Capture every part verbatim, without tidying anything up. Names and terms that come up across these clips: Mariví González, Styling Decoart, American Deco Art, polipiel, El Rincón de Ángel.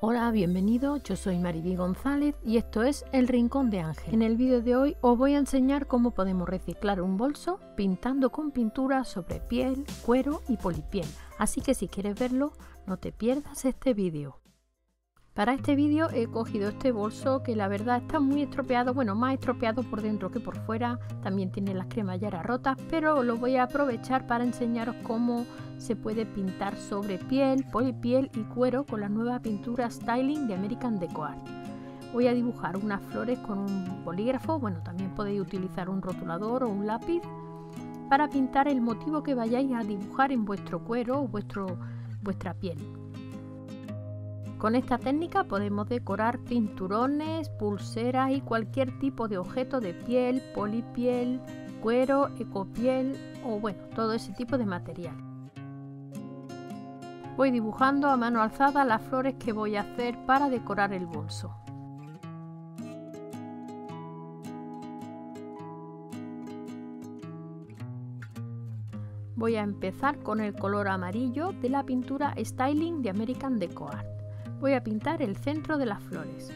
Hola, bienvenido, yo soy Mariví González y esto es El Rincón de Ángel. En el vídeo de hoy os voy a enseñar cómo podemos reciclar un bolso pintando con pintura sobre piel, cuero y polipiel. Así que si quieres verlo, no te pierdas este vídeo. Para este vídeo he cogido este bolso que la verdad está muy estropeado, bueno, más estropeado por dentro que por fuera. También tiene las cremalleras rotas, pero lo voy a aprovechar para enseñaros cómo se puede pintar sobre piel, polipiel y cuero con la nueva pintura Styling de American Deco Art. Voy a dibujar unas flores con un bolígrafo, bueno, también podéis utilizar un rotulador o un lápiz para pintar el motivo que vayáis a dibujar en vuestro cuero o vuestro, vuestra piel. Con esta técnica podemos decorar cinturones, pulseras y cualquier tipo de objeto de piel, polipiel, cuero, ecopiel o bueno, todo ese tipo de material. Voy dibujando a mano alzada las flores que voy a hacer para decorar el bolso. Voy a empezar con el color amarillo de la pintura Styling de American Deco Art. Voy a pintar el centro de las flores.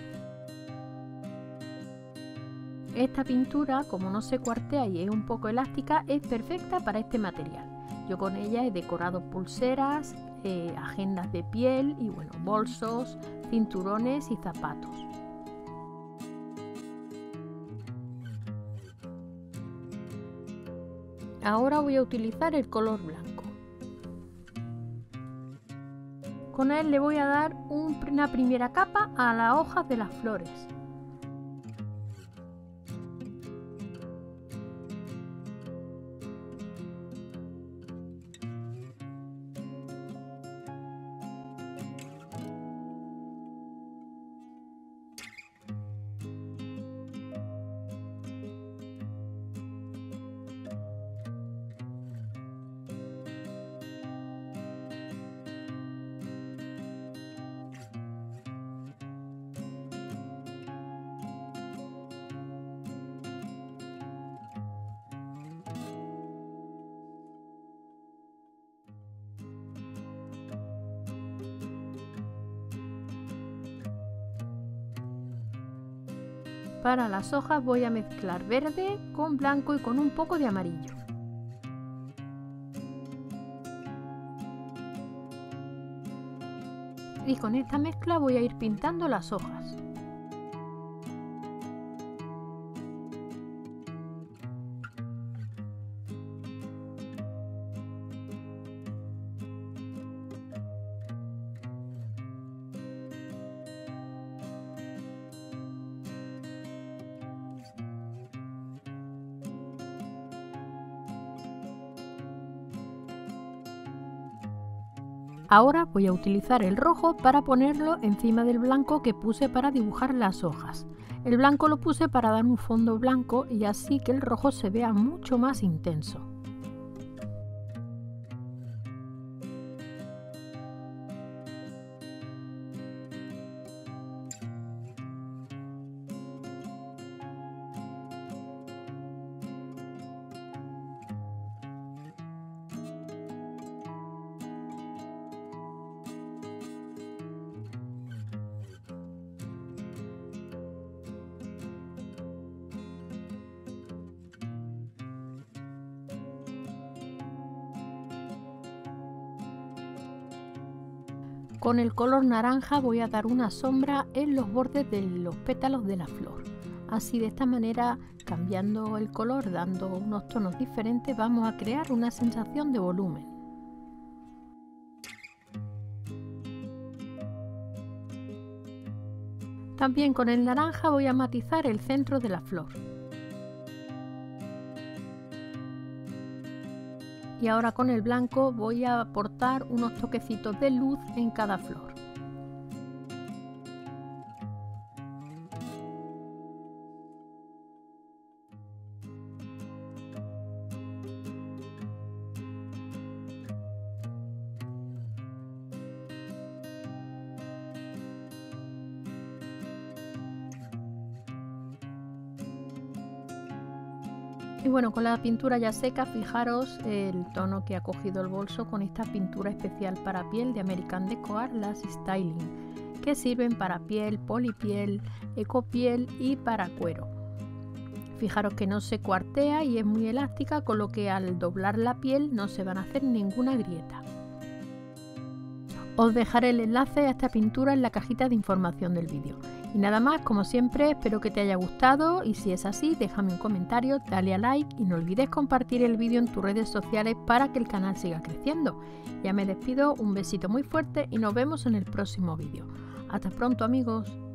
Esta pintura, como no se cuartea y es un poco elástica, es perfecta para este material. Yo con ella he decorado pulseras, Eh, agendas de piel y bueno, bolsos, cinturones y zapatos. Ahora voy a utilizar el color blanco. Con él le voy a dar un, una primera capa a las hojas de las flores. Para las hojas voy a mezclar verde con blanco y con un poco de amarillo. Y con esta mezcla voy a ir pintando las hojas. Ahora voy a utilizar el rojo para ponerlo encima del blanco que puse para dibujar las hojas. El blanco lo puse para dar un fondo blanco y así que el rojo se vea mucho más intenso. Con el color naranja voy a dar una sombra en los bordes de los pétalos de la flor. Así de esta manera, cambiando el color, dando unos tonos diferentes, vamos a crear una sensación de volumen. También con el naranja voy a matizar el centro de la flor. Y ahora con el blanco voy a aportar unos toquecitos de luz en cada flor. Y bueno, con la pintura ya seca, fijaros el tono que ha cogido el bolso con esta pintura especial para piel de American Deco Art, las Styling. que sirven para piel, polipiel, ecopiel y para cuero. Fijaros que no se cuartea y es muy elástica, con lo que al doblar la piel no se van a hacer ninguna grieta. Os dejaré el enlace a esta pintura en la cajita de información del vídeo. Y nada más, como siempre, espero que te haya gustado y si es así, déjame un comentario, dale a like y no olvides compartir el vídeo en tus redes sociales para que el canal siga creciendo. Ya me despido, un besito muy fuerte y nos vemos en el próximo vídeo. Hasta pronto, amigos.